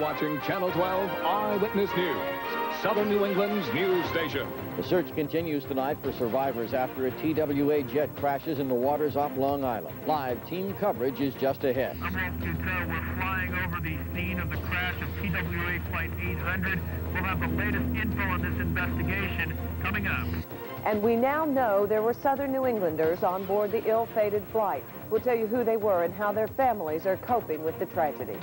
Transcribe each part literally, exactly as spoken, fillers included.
watching Channel twelve Eyewitness News, Southern New England's news station. The search continues tonight for survivors after a T W A jet crashes in the waters off Long Island. Live team coverage is just ahead. I'm Rob Buteau. We're flying over the scene of the crash of T W A Flight eight hundred. We'll have the latest info on this investigation coming up. And we now know there were Southern New Englanders on board the ill-fated flight. We'll tell you who they were and how their families are coping with the tragedy.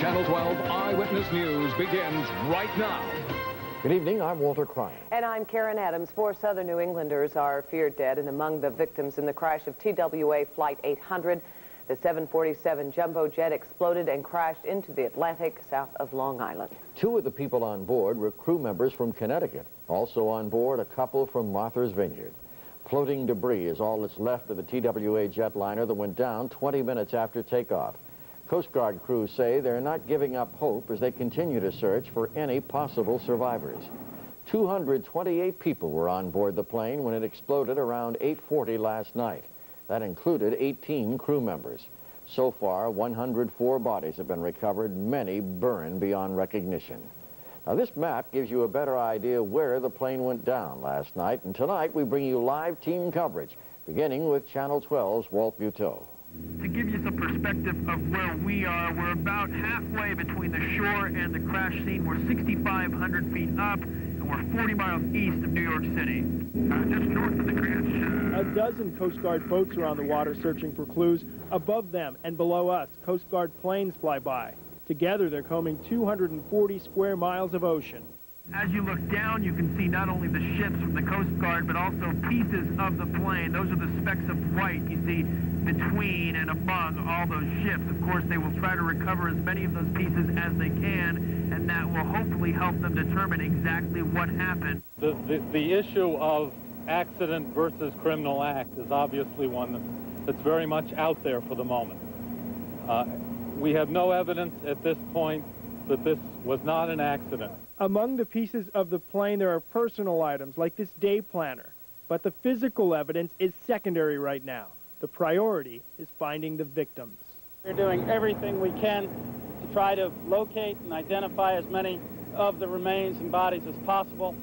Channel twelve Eyewitness News begins right now. Good evening, I'm Walter Cryan. And I'm Karen Adams. Four Southern New Englanders are feared dead and among the victims in the crash of T W A Flight eight hundred. The seven forty-seven jumbo jet exploded and crashed into the Atlantic south of Long Island. Two of the people on board were crew members from Connecticut. Also on board, a couple from Martha's Vineyard. Floating debris is all that's left of the T W A jetliner that went down twenty minutes after takeoff. Coast Guard crews say they're not giving up hope as they continue to search for any possible survivors. two hundred twenty-eight people were on board the plane when it exploded around eight forty last night. That included eighteen crew members. So far, one hundred four bodies have been recovered, many burned beyond recognition. Now, this map gives you a better idea where the plane went down last night, and tonight we bring you live team coverage, beginning with Channel twelve's Walt Buteau. To give you some perspective of where we are, we're about halfway between the shore and the crash scene. We're sixty-five hundred feet up, and we're forty miles east of New York City. Uh, just north of the crash. Uh... A dozen Coast Guard boats are on the water searching for clues. Above them and below us, Coast Guard planes fly by. Together, they're combing two hundred forty square miles of ocean. As you look down, you can see not only the ships from the Coast Guard, but also pieces of the plane. Those are the specks of white you see between and among all those ships. Of course, they will try to recover as many of those pieces as they can, and that will hopefully help them determine exactly what happened. The, the, the issue of accident versus criminal act is obviously one that's, that's very much out there for the moment. Uh, we have no evidence at this point that this was not an accident. Among the pieces of the plane, there are personal items like this day planner, but the physical evidence is secondary right now. The priority is finding the victims. We're doing everything we can to try to locate and identify as many of the remains and bodies as possible.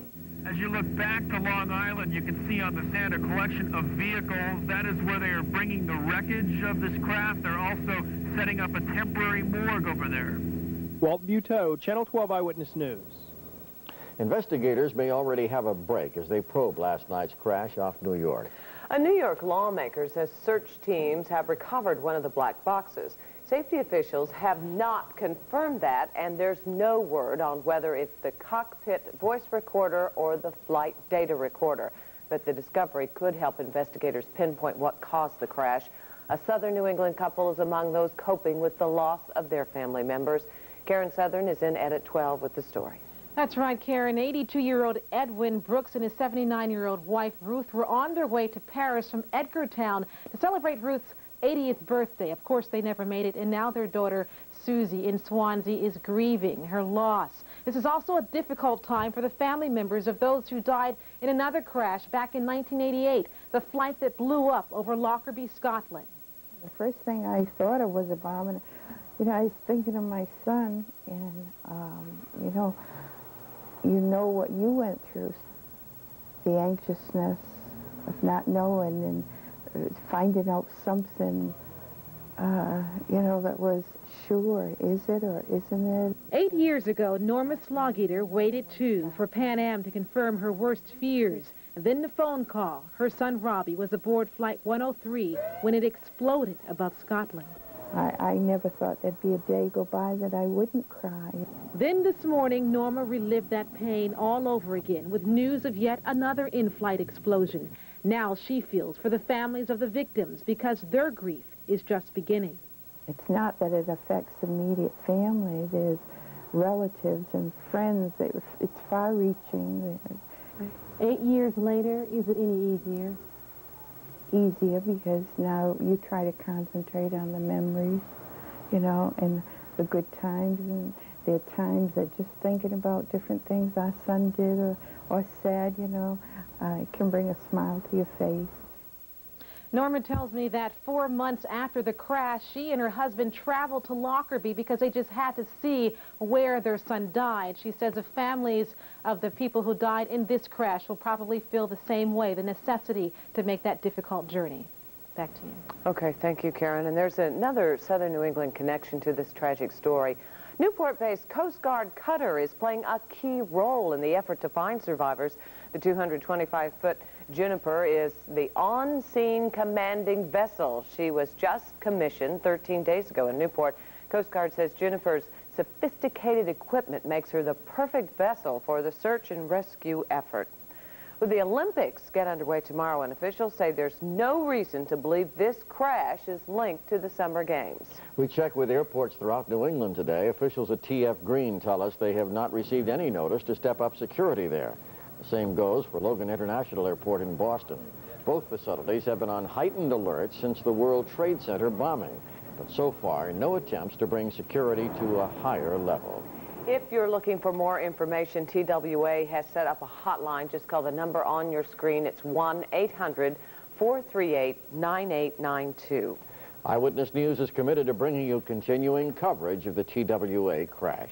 As you look back to Long Island, you can see on the sand a collection of vehicles. That is where they are bringing the wreckage of this craft. They're also setting up a temporary morgue over there. Walt Buteau, Channel twelve Eyewitness News. Investigators may already have a break as they probe last night's crash off New York. A New York lawmaker says search teams have recovered one of the black boxes. Safety officials have not confirmed that, and there's no word on whether it's the cockpit voice recorder or the flight data recorder. But the discovery could help investigators pinpoint what caused the crash. A Southern New England couple is among those coping with the loss of their family members. Karen Southern is in Edit twelve with the story. That's right, Karen. eighty-two-year-old Edwin Brooks and his seventy-nine-year-old wife, Ruth, were on their way to Paris from Edgartown to celebrate Ruth's eightieth birthday. Of course, they never made it, and now their daughter, Susie, in Swansea, is grieving her loss. This is also a difficult time for the family members of those who died in another crash back in nineteen eighty-eight, the flight that blew up over Lockerbie, Scotland. The first thing I thought of was a bomb, and you know, I was thinking of my son, and, um, you know, you know what you went through. The anxiousness of not knowing and finding out something, uh, you know, that was sure, is it or isn't it? Eight years ago, Norma Slogeater waited, too, for Pan Am to confirm her worst fears. And then the phone call. Her son, Robbie, was aboard Flight one oh three when it exploded above Scotland. I, I never thought there'd be a day go by that I wouldn't cry. Then this morning, Norma relived that pain all over again with news of yet another in-flight explosion. Now she feels for the families of the victims because their grief is just beginning. It's not that it affects immediate family. There's relatives and friends. It's far-reaching. Eight years later, is it any easier? Easier because now you try to concentrate on the memories, you know, and the good times, and there are times that just thinking about different things our son did or, or said, you know, uh, can bring a smile to your face. Norma tells me that four months after the crash, she and her husband traveled to Lockerbie because they just had to see where their son died. She says the families of the people who died in this crash will probably feel the same way, the necessity to make that difficult journey. Back to you. Okay, thank you, Karen. And there's another Southern New England connection to this tragic story. Newport-based Coast Guard Cutter is playing a key role in the effort to find survivors. The two hundred twenty-five foot Juniper is the on-scene commanding vessel. She was just commissioned thirteen days ago in Newport. Coast Guard says Juniper's sophisticated equipment makes her the perfect vessel for the search and rescue effort. Well, the Olympics get underway tomorrow, and officials say there's no reason to believe this crash is linked to the Summer Games. We checked with airports throughout New England today. Officials at T F Green tell us they have not received any notice to step up security there. The same goes for Logan International Airport in Boston. Both facilities have been on heightened alert since the World Trade Center bombing, but so far, no attempts to bring security to a higher level. If you're looking for more information, T W A has set up a hotline. Just call the number on your screen. It's one eight hundred, four three eight, nine eight nine two. Eyewitness News is committed to bringing you continuing coverage of the T W A crash.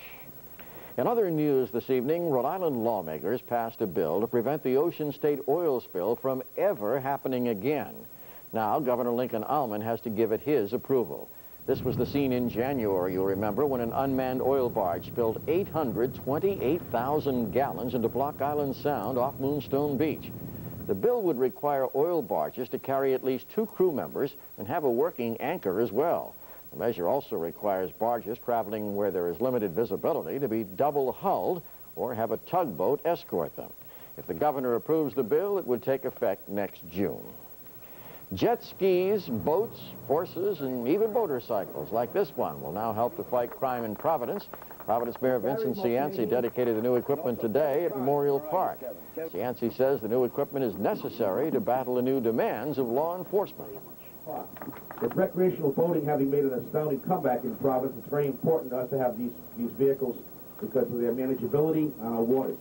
In other news this evening, Rhode Island lawmakers passed a bill to prevent the Ocean State oil spill from ever happening again. Now, Governor Lincoln Almond has to give it his approval. This was the scene in January, you'll remember, when an unmanned oil barge spilled eight hundred twenty-eight thousand gallons into Block Island Sound off Moonstone Beach. The bill would require oil barges to carry at least two crew members and have a working anchor as well. The measure also requires barges traveling where there is limited visibility to be double-hulled or have a tugboat escort them. If the governor approves the bill, it would take effect next June. Jet skis, boats, horses, and even motorcycles like this one will now help to fight crime in Providence. Providence Mayor Vincent Cianci dedicated the new equipment today at Memorial Park. Cianci says the new equipment is necessary to battle the new demands of law enforcement. With recreational boating having made an astounding comeback in Providence, it's very important to us to have these, these vehicles because of their manageability on our waters.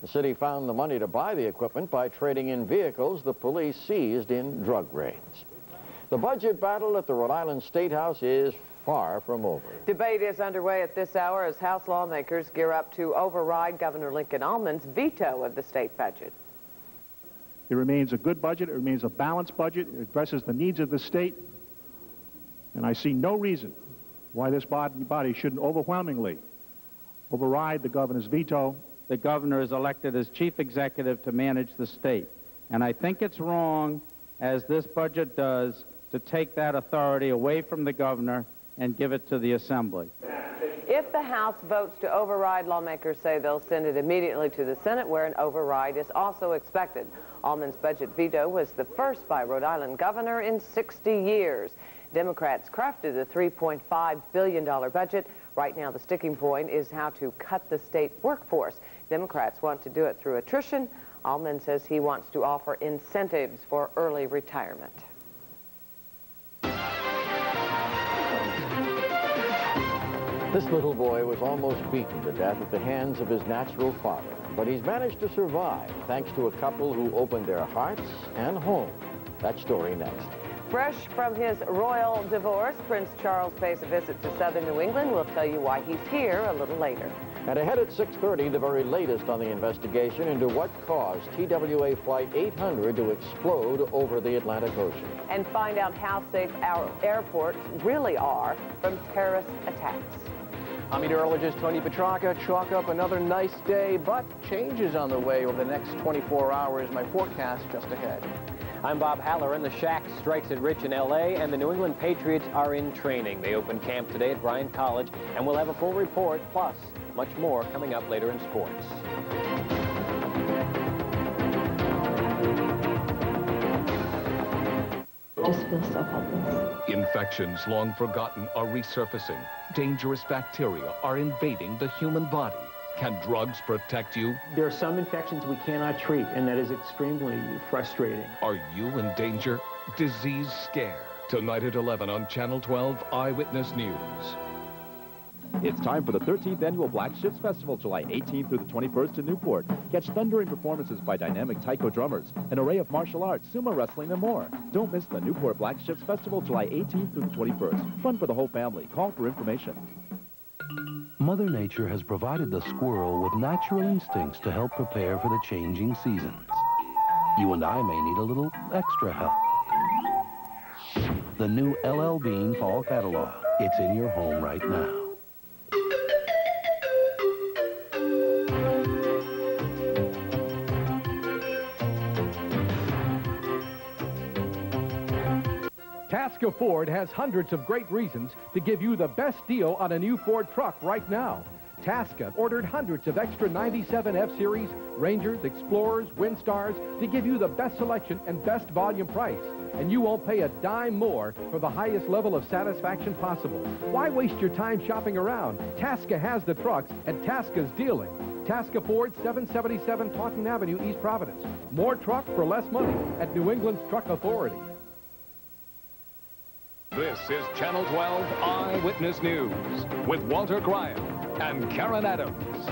The city found the money to buy the equipment by trading in vehicles the police seized in drug raids. The budget battle at the Rhode Island State House is far from over. Debate is underway at this hour as House lawmakers gear up to override Governor Lincoln Almond's veto of the state budget. It remains a good budget, it remains a balanced budget, it addresses the needs of the state, and I see no reason why this body shouldn't overwhelmingly override the governor's veto. The governor is elected as chief executive to manage the state, and I think it's wrong, as this budget does, to take that authority away from the governor and give it to the assembly. If the House votes to override, lawmakers say they'll send it immediately to the Senate, where an override is also expected. Almond's budget veto was the first by Rhode Island governor in sixty years. Democrats crafted a three point five billion dollar budget. Right now, the sticking point is how to cut the state workforce. Democrats want to do it through attrition. Almond says he wants to offer incentives for early retirement. This little boy was almost beaten to death at the hands of his natural father, but he's managed to survive thanks to a couple who opened their hearts and home. That story next. Fresh from his royal divorce, Prince Charles pays a visit to southern New England. We'll tell you why he's here a little later. And ahead at six thirty, the very latest on the investigation into what caused T W A Flight eight hundred to explode over the Atlantic Ocean. And find out how safe our airports really are from terrorist attacks. I'm meteorologist Tony Petrarca. Chalk up another nice day, but changes on the way over the next twenty-four hours. My forecast just ahead. I'm Bob Halloran. The Shack strikes it rich in L A, and the New England Patriots are in training. They open camp today at Bryant College, and we'll have a full report, plus much more coming up later in sports. I just feel so helpless. Infections long forgotten are resurfacing. Dangerous bacteria are invading the human body. Can drugs protect you? There are some infections we cannot treat, and that is extremely frustrating. Are you in danger? Disease Scare. Tonight at eleven on Channel twelve Eyewitness News. It's time for the thirteenth Annual Black Ships Festival, July eighteenth through the twenty-first in Newport. Catch thundering performances by dynamic taiko drummers, an array of martial arts, sumo wrestling, and more. Don't miss the Newport Black Ships Festival, July eighteenth through the twenty-first. Fun for the whole family. Call for information. Mother Nature has provided the squirrel with natural instincts to help prepare for the changing seasons. You and I may need a little extra help. The new L L Bean Fall Catalog. It's in your home right now. Tasca Ford has hundreds of great reasons to give you the best deal on a new Ford truck right now. Tasca ordered hundreds of extra ninety-seven F-Series, Rangers, Explorers, Windstars to give you the best selection and best volume price. And you won't pay a dime more for the highest level of satisfaction possible. Why waste your time shopping around? Tasca has the trucks and Tasca's dealing. Tasca Ford, seven seventy-seven Taunton Avenue, East Providence. More truck for less money at New England's Truck Authority. This is Channel twelve Eyewitness News with Walter Cryan and Karen Adams.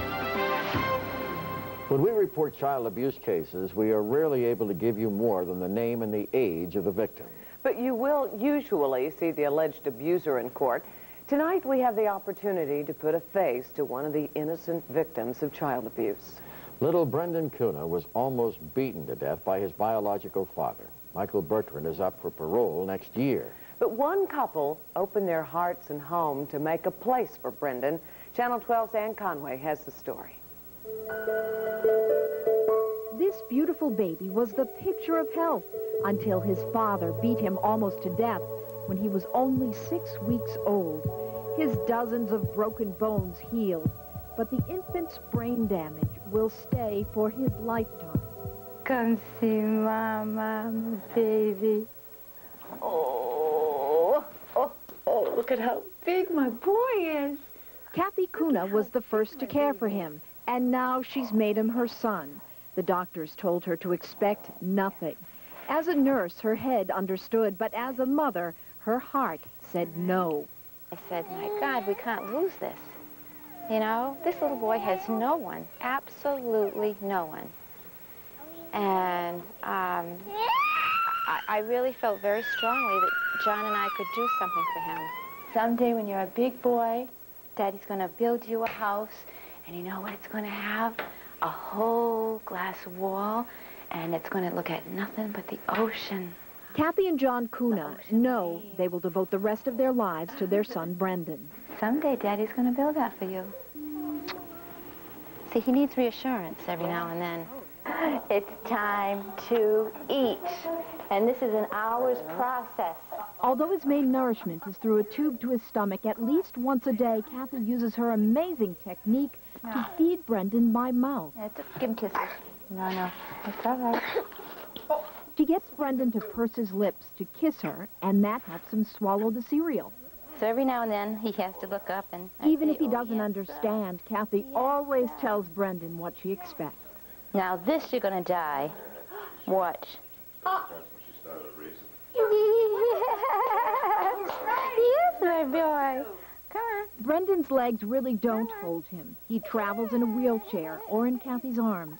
When we report child abuse cases, we are rarely able to give you more than the name and the age of the victim. But you will usually see the alleged abuser in court. Tonight we have the opportunity to put a face to one of the innocent victims of child abuse. Little Brendan Kuna was almost beaten to death by his biological father. Michael Bertrand is up for parole next year. But one couple opened their hearts and home to make a place for Brendan. Channel twelve's Ann Conway has the story. This beautiful baby was the picture of health until his father beat him almost to death when he was only six weeks old. His dozens of broken bones healed, but the infant's brain damage will stay for his lifetime. Come see Mama, baby. Oh, oh, oh, look at how big my boy is. Kathy Kuna was the first to care for him, and now she's made him her son. The doctors told her to expect nothing. As a nurse, her head understood, but as a mother, her heart said no. I said, my God, we can't lose this. You know, this little boy has no one, absolutely no one. And, um... I really felt very strongly that John and I could do something for him. Someday when you're a big boy, Daddy's going to build you a house, and you know what it's going to have? A whole glass wall, and it's going to look at nothing but the ocean. Kathy and John Kuna know they will devote the rest of their lives to their son, Brendan. Someday Daddy's going to build that for you. See, he needs reassurance every now and then. It's time to eat, and this is an hour's process. Although his main nourishment is through a tube to his stomach at least once a day, Kathy uses her amazing technique to feed Brendan by mouth. Yeah, give him kisses. No, no, it's all right. She gets Brendan to purse his lips to kiss her, and that helps him swallow the cereal. So every now and then, he has to look up and... Even if he doesn't understand, Kathy always tells Brendan what she expects. Now this you're gonna die. Watch. That's when she started racing. Yes, my boy. Come on. Brendan's legs really don't hold him. He travels in a wheelchair or in Kathy's arms.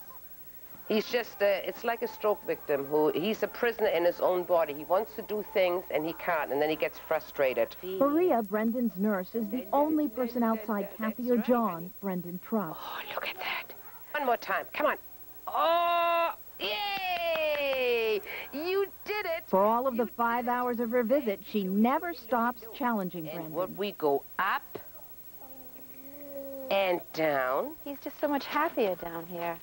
He's just, a, it's like a stroke victim who, he's a prisoner in his own body. He wants to do things and he can't, and then he gets frustrated. Maria, Brendan's nurse, is the only person outside Kathy or John Brendan trusts. Oh, look at that. One more time, come on. Oh, yay! You did it! For all of the five hours of her visit, she never stops challenging Brendan. And what we go up and down. He's just so much happier down here.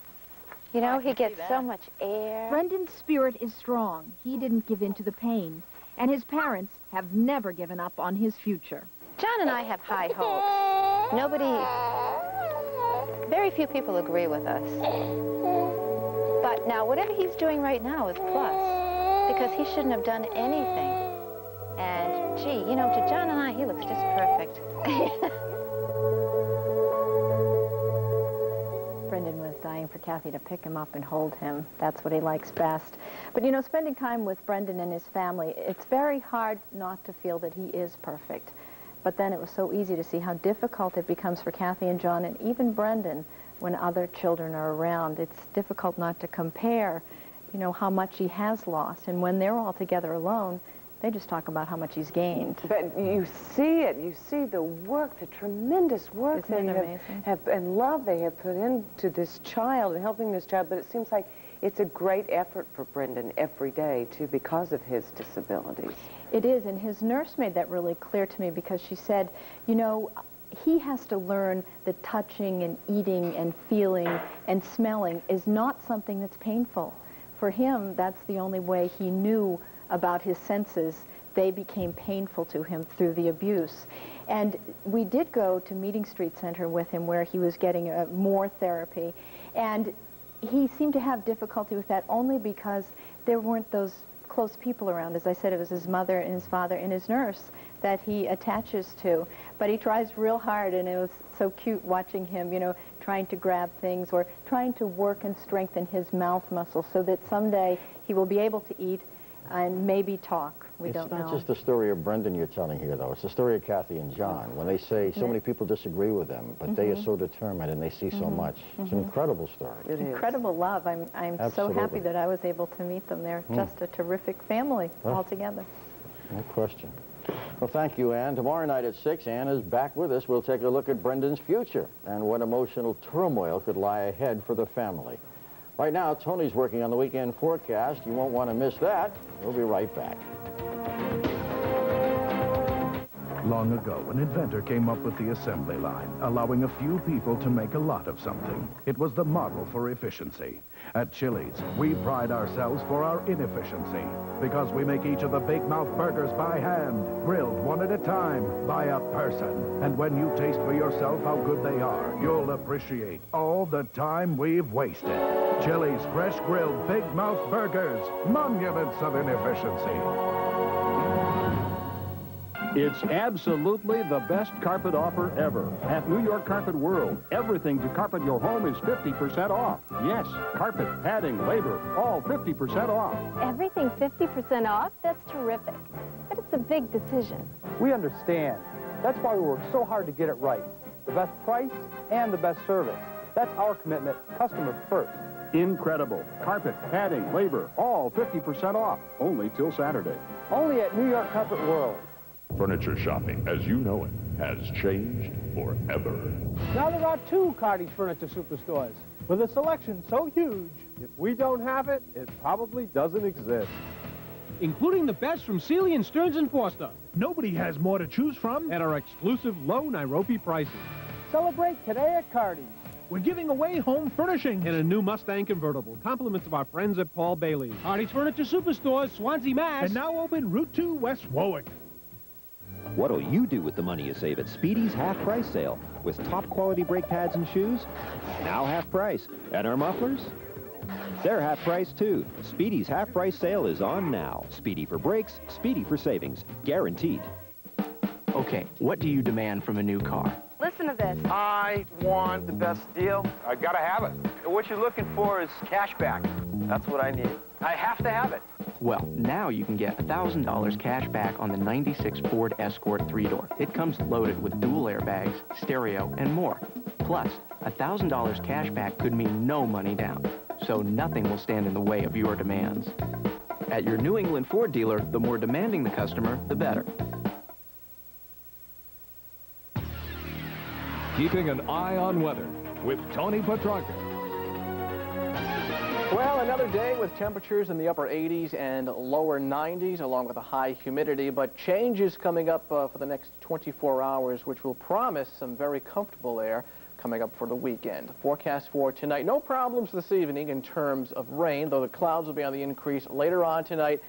You know, he gets so much air. Brendan's spirit is strong. He didn't give in to the pain. And his parents have never given up on his future. John and I have high hopes. Nobody... Very few people agree with us. But now, whatever he's doing right now is plus, because he shouldn't have done anything. And, gee, you know, to John and I, he looks just perfect. Brendan was dying for Kathy to pick him up and hold him. That's what he likes best. But, you know, spending time with Brendan and his family, it's very hard not to feel that he is perfect. But then it was so easy to see how difficult it becomes for Kathy and John and even Brendan when other children are around. It's difficult not to compare, you know, how much he has lost. And when they're all together alone, they just talk about how much he's gained. But you see it. You see the work, the tremendous work they have, have, and love they have put into this child and helping this child. But it seems like it's a great effort for Brendan every day, too, because of his disabilities. It is, and his nurse made that really clear to me because she said, you know, he has to learn that touching and eating and feeling and smelling is not something that's painful. For him, that's the only way he knew about his senses. They became painful to him through the abuse. And we did go to Meeting Street Center with him where he was getting uh, more therapy. And he seemed to have difficulty with that only because there weren't those close people around. As I said, it was his mother and his father and his nurse that he attaches to. But he tries real hard, and it was so cute watching him, you know, trying to grab things or trying to work and strengthen his mouth muscles so that someday he will be able to eat and maybe talk. We it's don't know. It's not just the story of Brendan you're telling here, though. It's the story of Kathy and John. When they say so many people disagree with them, but mm-hmm. they are so determined and they see mm-hmm. so much. Mm-hmm. It's an incredible story. It incredible is. love. I'm, I'm so happy that I was able to meet them. They're mm. just a terrific family well, all together. No question. Well, thank you, Ann. Tomorrow night at six, Ann is back with us. We'll take a look at Brendan's future and what emotional turmoil could lie ahead for the family. Right now, Tony's working on the weekend forecast. You won't want to miss that. We'll be right back. Long ago, an inventor came up with the assembly line, allowing a few people to make a lot of something. It was the model for efficiency. At Chili's, we pride ourselves for our inefficiency, because we make each of the Big Mouth burgers by hand, grilled one at a time by a person. And when you taste for yourself how good they are, you'll appreciate all the time we've wasted. Chili's fresh grilled Big Mouth burgers, monuments of inefficiency. It's absolutely the best carpet offer ever. At New York Carpet World, everything to carpet your home is fifty percent off. Yes, carpet, padding, labor, all fifty percent off. Everything fifty percent off? That's terrific. But it's a big decision. We understand. That's why we work so hard to get it right. The best price and the best service. That's our commitment, customer first. Incredible. Carpet, padding, labor, all fifty percent off. Only till Saturday. Only at New York Carpet World. Furniture shopping, as you know it, has changed forever. Now there are two Cardi's Furniture Superstores with a selection so huge, if we don't have it, it probably doesn't exist. Including the best from Sealy and Stearns and Foster. Nobody has more to choose from at our exclusive low Nairobi prices. Celebrate today at Cardi's. We're giving away home furnishings and a new Mustang convertible. Compliments of our friends at Paul Bailey. Cardi's Furniture Superstores, Swansea, Mass. And now open Route two West Warwick. What'll you do with the money you save at Speedy's half-price sale? With top-quality brake pads and shoes, now half-price. And our mufflers? They're half-price, too. Speedy's half-price sale is on now. Speedy for brakes, Speedy for savings. Guaranteed. Okay, what do you demand from a new car? Listen to this. I want the best deal. I gotta have it. What you're looking for is cash back. That's what I need. I have to have it. Well, now you can get one thousand dollars cash back on the ninety-six Ford Escort three-door. It comes loaded with dual airbags, stereo, and more. Plus, one thousand dollars cash back could mean no money down, so nothing will stand in the way of your demands. At your New England Ford dealer, the more demanding the customer, the better. Keeping an eye on weather with Tony Petrarca. Well, another day with temperatures in the upper eighties and lower nineties, along with a high humidity, but change is coming up uh, for the next twenty-four hours, which will promise some very comfortable air coming up for the weekend. Forecast for tonight, no problems this evening in terms of rain, though the clouds will be on the increase later on tonight.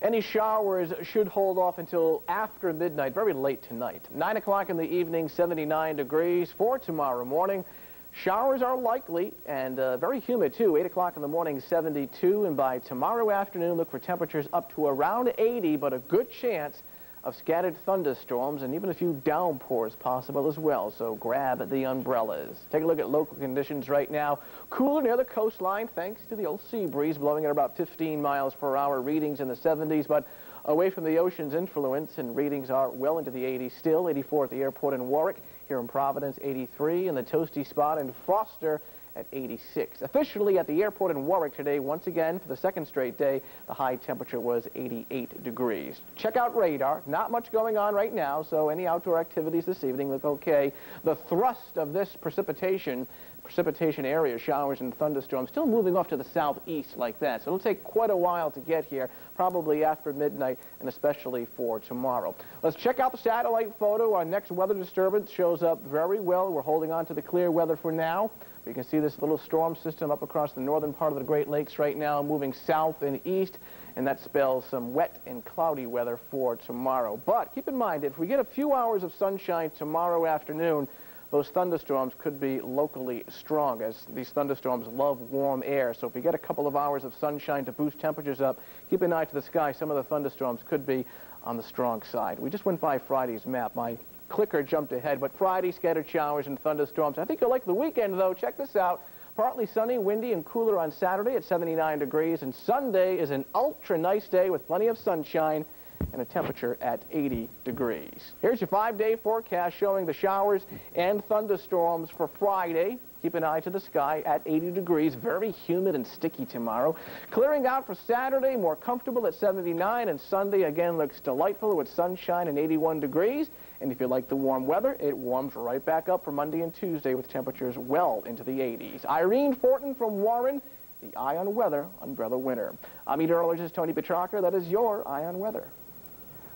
Any showers should hold off until after midnight, very late tonight. nine o'clock in the evening, seventy-nine degrees for tomorrow morning. Showers are likely and uh, very humid, too. eight o'clock in the morning, seventy-two, and by tomorrow afternoon, look for temperatures up to around eighty, but a good chance of scattered thunderstorms and even a few downpours possible as well, so grab the umbrellas. Take a look at local conditions right now. Cooler near the coastline thanks to the old sea breeze blowing at about fifteen miles per hour, readings in the seventies, but away from the ocean's influence, and readings are well into the eighties still. eighty-four at the airport in Warwick, here in Providence eighty-three, and the toasty spot in Foster at eighty-six. Officially at the airport in Warwick today, once again for the second straight day, the high temperature was eighty-eight degrees. Check out radar. Not much going on right now, so any outdoor activities this evening look okay. The thrust of this precipitation, precipitation area, showers and thunderstorms, still moving off to the southeast like that, so it'll take quite a while to get here, probably after midnight and especially for tomorrow. Let's check out the satellite photo. Our next weather disturbance shows up very well. We're holding on to the clear weather for now. You can see this little storm system up across the northern part of the Great Lakes right now, moving south and east, and that spells some wet and cloudy weather for tomorrow. But keep in mind, if we get a few hours of sunshine tomorrow afternoon, those thunderstorms could be locally strong, as these thunderstorms love warm air. So if we get a couple of hours of sunshine to boost temperatures up, keep an eye to the sky. Some of the thunderstorms could be on the strong side. We just went by Friday's map. My clicker jumped ahead, but Friday, scattered showers and thunderstorms. I think you'll like the weekend, though. Check this out. Partly sunny, windy, and cooler on Saturday at seventy-nine degrees, and Sunday is an ultra-nice day with plenty of sunshine and a temperature at eighty degrees. Here's your five-day forecast showing the showers and thunderstorms for Friday. Keep an eye to the sky at eighty degrees, very humid and sticky tomorrow. Clearing out for Saturday, more comfortable at seventy-nine, and Sunday again looks delightful with sunshine and eighty-one degrees. And if you like the warm weather, it warms right back up for Monday and Tuesday with temperatures well into the eighties. Irene Fortin from Warren, the Eye on Weather on Brother Winter. I'm meteorologist Tony Petrarca. That is your Eye on Weather.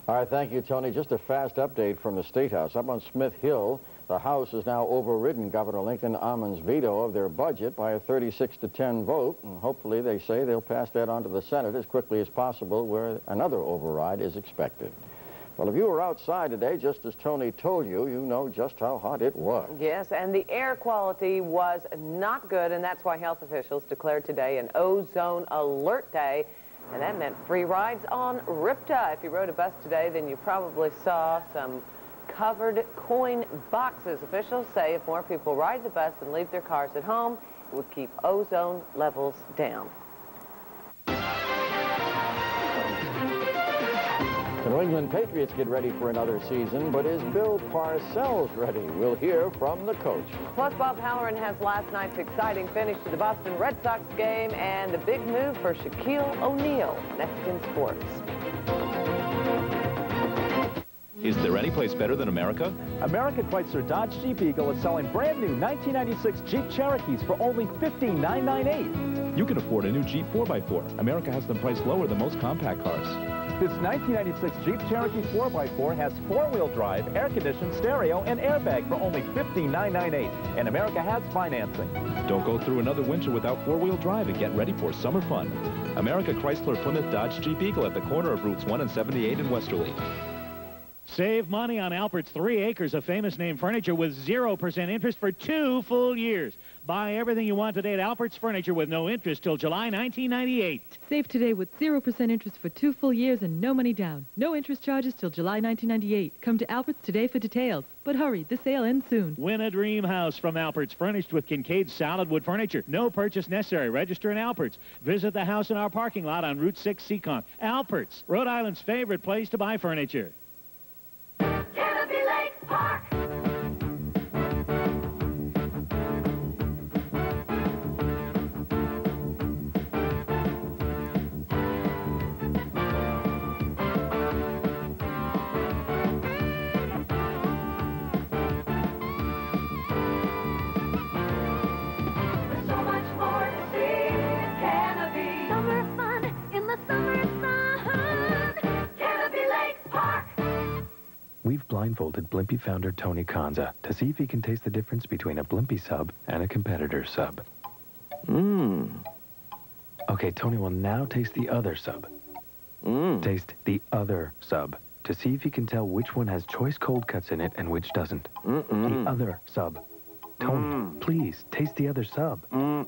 All right, thank you, Tony. Just a fast update from the State House. Up on Smith Hill, the House has now overridden Governor Lincoln Almond's veto of their budget by a thirty-six to ten vote, and hopefully they say they'll pass that on to the Senate as quickly as possible, where another override is expected. Well, if you were outside today, just as Tony told you, you know just how hot it was. Yes, and the air quality was not good, and that's why health officials declared today an ozone alert day. And that meant free rides on R I P T A. If you rode a bus today, then you probably saw some covered coin boxes. Officials say if more people ride the bus and leave their cars at home, it would keep ozone levels down. The New England Patriots get ready for another season, but is Bill Parcells ready? We'll hear from the coach. Plus, Bob Halloran has last night's exciting finish to the Boston Red Sox game and the big move for Shaquille O'Neal. Next in sports. Is there any place better than America? America Chrysler Dodge Jeep Eagle is selling brand new nineteen ninety-six Jeep Cherokees for only fifty-nine ninety-eight. You can afford a new Jeep four by four. America has them priced lower than most compact cars. This nineteen ninety-six Jeep Cherokee four by four has four-wheel drive, air-conditioned stereo, and airbag for only fifty-nine ninety-eight. And America has financing. Don't go through another winter without four-wheel drive, and get ready for summer fun. America Chrysler Plymouth Dodge Jeep Eagle at the corner of Routes one and seventy-eight in Westerly. Save money on Alpert's three acres of famous name furniture with zero percent interest for two full years. Buy everything you want today at Alpert's Furniture with no interest till July nineteen ninety-eight. Save today with zero percent interest for two full years and no money down. No interest charges till July nineteen ninety-eight. Come to Alpert's today for details. But hurry, the sale ends soon. Win a dream house from Alpert's, furnished with Kincaid's solid wood furniture. No purchase necessary. Register in Alpert's. Visit the house in our parking lot on Route six Seekonk. Alpert's, Rhode Island's favorite place to buy furniture. Park. There's so much more to see, Canopy. Summer fun in the summer sun, Canopy Lake Park. We've blindfolded Blimpie founder Tony Kanza to see if he can taste the difference between a Blimpie sub and a competitor sub. Mmm. Okay, Tony will now taste the other sub. Mmm. Taste the other sub to see if he can tell which one has choice cold cuts in it and which doesn't. Mm-mm. The other sub. Tony, mm. please, taste the other sub. Mm-mm.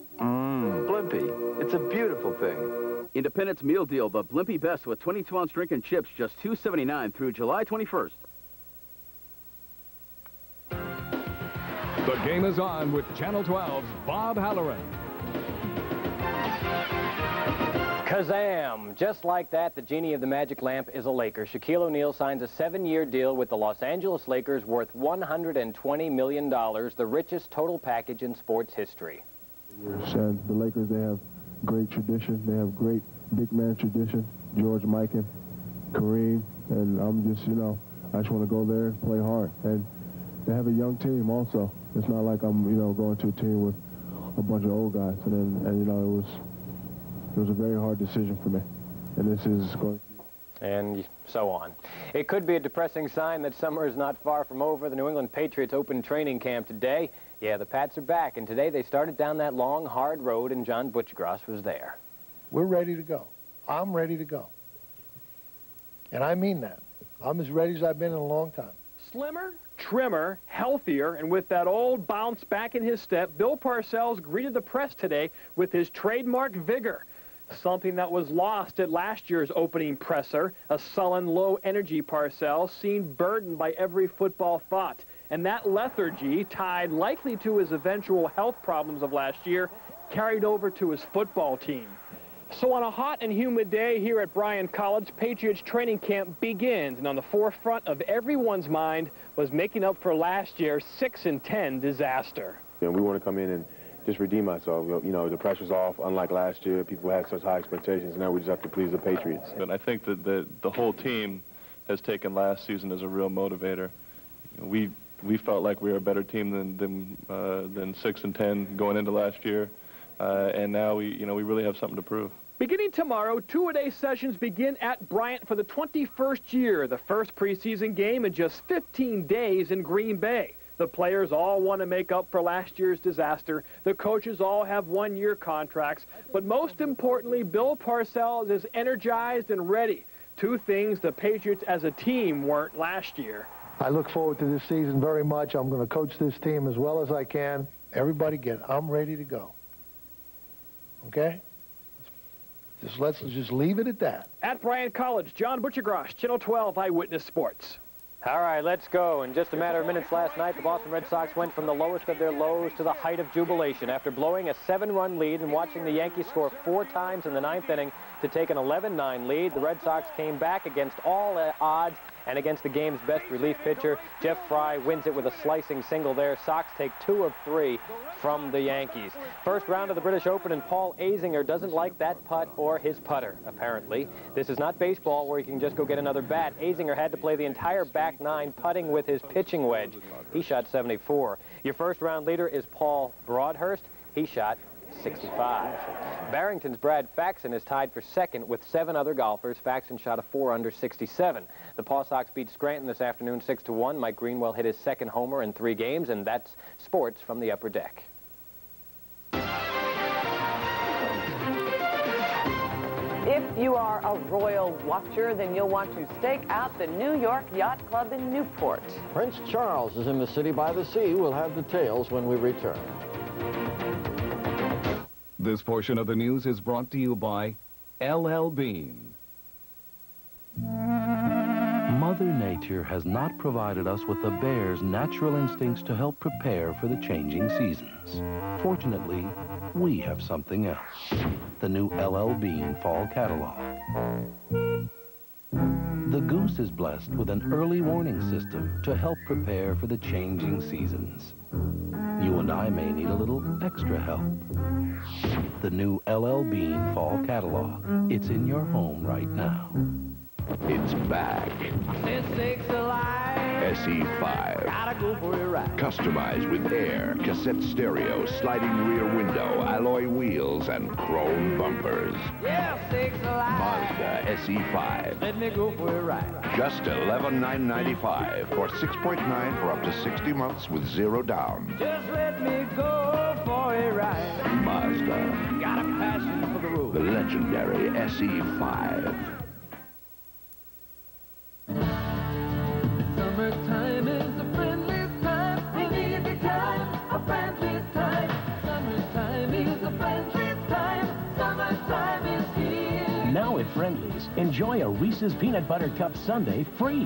Blimpie, it's a beautiful thing. Independence meal deal, but Blimpie Best with twenty-two ounce drink and chips, just two seventy-nine through July twenty-first. The game is on with Channel twelve's Bob Halloran. Kazam! Just like that, the genie of the magic lamp is a Laker. Shaquille O'Neal signs a seven-year deal with the Los Angeles Lakers worth one hundred twenty million dollars, the richest total package in sports history. And the Lakers, they have great tradition. They have great big man tradition. George Mikan, Kareem, and I'm just, you know, I just want to go there and play hard. And they have a young team also. It's not like I'm, you know, going to a team with a bunch of old guys. And, then, and you know, it was... It was a very hard decision for me, and this is going to be... And so on. It could be a depressing sign that summer is not far from over. The New England Patriots open training camp today. Yeah, the Pats are back, and today they started down that long, hard road, and John Butkus was there. We're ready to go. I'm ready to go. And I mean that. I'm as ready as I've been in a long time. Slimmer, trimmer, healthier, and with that old bounce back in his step, Bill Parcells greeted the press today with his trademark vigor. Something that was lost at last year's opening presser, a sullen, low-energy Parcells seen burdened by every football thought. And that lethargy, tied likely to his eventual health problems of last year, carried over to his football team. So on a hot and humid day here at Bryant College, Patriots training camp begins, and on the forefront of everyone's mind was making up for last year's six and ten disaster. Yeah, we want to come in and just redeem myself. You know, the pressure's off. Unlike last year, people had such high expectations. Now we just have to please the Patriots. And I think that the, the whole team has taken last season as a real motivator. You know, we we felt like we were a better team than than, uh, than six and ten going into last year, uh, and now we you know we really have something to prove. Beginning tomorrow, two-a-day sessions begin at Bryant for the twenty-first year. The first preseason game in just fifteen days in Green Bay. The players all want to make up for last year's disaster. The coaches all have one-year contracts. But most importantly, Bill Parcells is energized and ready. Two things the Patriots as a team weren't last year. I look forward to this season very much. I'm going to coach this team as well as I can. Everybody get, I'm ready to go. Okay? Just let's just leave it at that. At Bryant College, John Butkus, Channel twelve Eyewitness Sports. All right, let's go. In just a matter of minutes last night, the Boston Red Sox went from the lowest of their lows to the height of jubilation after blowing a seven-run lead and watching the Yankees score four times in the ninth inning to take an eleven nine lead. The Red Sox came back against all odds and against the game's best relief pitcher. Jeff Frye wins it with a slicing single there. Sox take two of three from the Yankees. First round of the British Open, and Paul Azinger doesn't like that putt or his putter, apparently. This is not baseball where you can just go get another bat. Azinger had to play the entire back nine putting with his pitching wedge. He shot seventy-four. Your first round leader is Paul Broadhurst. He shot sixty-five. Barrington's Brad Faxon is tied for second with seven other golfers. Faxon shot a four under sixty-seven. The Paw Sox beat Scranton this afternoon six to one. Mike Greenwell hit his second homer in three games, and that's sports from the upper deck. If you are a royal watcher, then you'll want to stake out the New York Yacht Club in Newport. Prince Charles is in the city by the sea. We'll have details when we return. This portion of the news is brought to you by L L Bean. Mother Nature has not provided us with the bear's natural instincts to help prepare for the changing seasons. Fortunately, we have something else. The new L L Bean fall catalog. The goose is blessed with an early warning system to help prepare for the changing seasons. You and I may need a little extra help. The new L L Bean fall catalog. It's in your home right now. It's back. Six alive. S E five. Gotta go for a ride. Customized with air, cassette stereo, sliding rear window, alloy wheels, and chrome bumpers. Yeah, six alive. Mazda S E five. Let me go for a ride. Just eleven thousand nine hundred ninety-five dollars or six point nine for up to sixty months with zero down. Just let me go for a ride. Mazda. Got a passion for the road. The legendary S E five. Summertime is a friendly time. We need the time, a friendly time. Summertime is a friendly time. Summertime is here. Now at Friendly's, enjoy a Reese's Peanut Butter Cup Sundae free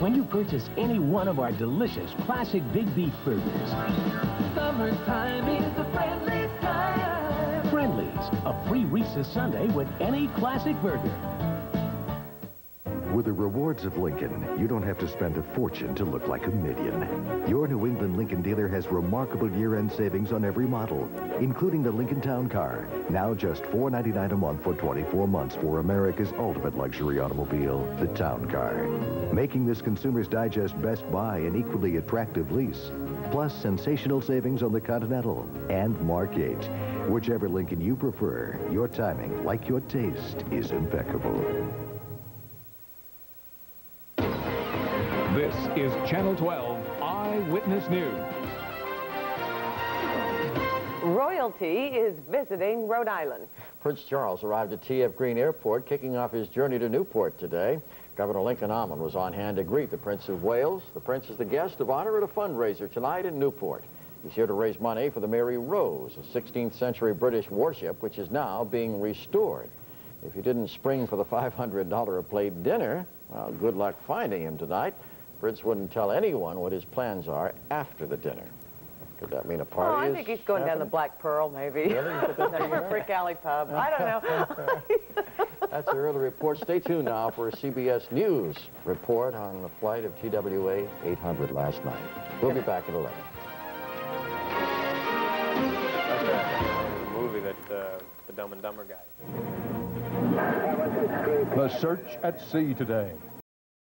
when you purchase any one of our delicious classic Big Beef burgers. Summertime is a friendly time. Friendly's, Chili's, a free Reese's Sundae with any classic burger. With the rewards of Lincoln, you don't have to spend a fortune to look like a million. Your New England Lincoln dealer has remarkable year-end savings on every model, including the Lincoln Town Car, now just four ninety-nine a month for twenty-four months for America's ultimate luxury automobile, the Town Car. Making this Consumer's Digest best buy an equally attractive lease, plus sensational savings on the Continental and Mark eight. Whichever Lincoln you prefer, your timing, like your taste, is impeccable. This is Channel twelve Eyewitness News. Royalty is visiting Rhode Island. Prince Charles arrived at T F Green Airport, kicking off his journey to Newport today. Governor Lincoln Almond was on hand to greet the Prince of Wales. The Prince is the guest of honor at a fundraiser tonight in Newport. He's here to raise money for the Mary Rose, a sixteenth century British warship, which is now being restored. If you didn't spring for the five hundred dollar a plate dinner, well, good luck finding him tonight. Prince wouldn't tell anyone what his plans are after the dinner. Could that mean a party? Oh, I think he's going happening? down the Black Pearl, maybe. Really? Or Brick Alley Pub. I don't know. That's the early report. Stay tuned now for a C B S News report on the flight of T W A eight hundred last night. We'll be back at eleven. That's a movie that uh, the Dumb and Dumber guy. The search at sea today.